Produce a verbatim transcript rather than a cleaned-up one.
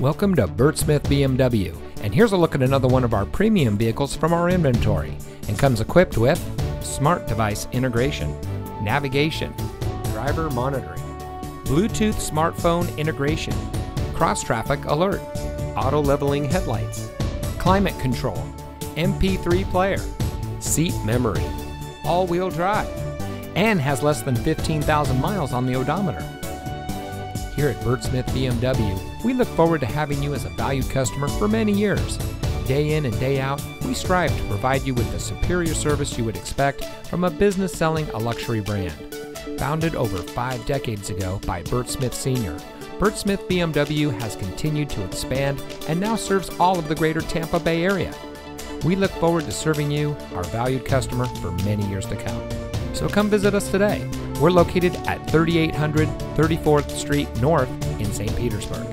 Welcome to Bert Smith B M W, and here's a look at another one of our premium vehicles from our inventory, and comes equipped with smart device integration, navigation, driver monitoring, Bluetooth smartphone integration, cross-traffic alert, auto leveling headlights, climate control, M P three player, seat memory, all-wheel drive, and has less than fifteen thousand miles on the odometer. Here at Bert Smith B M W, we look forward to having you as a valued customer for many years. Day in and day out, we strive to provide you with the superior service you would expect from a business selling a luxury brand. Founded over five decades ago by Bert Smith Senior, Bert Smith B M W has continued to expand and now serves all of the greater Tampa Bay area. We look forward to serving you, our valued customer, for many years to come. So come visit us today. We're located at thirty-eight hundred thirty-fourth Street North in Saint Petersburg.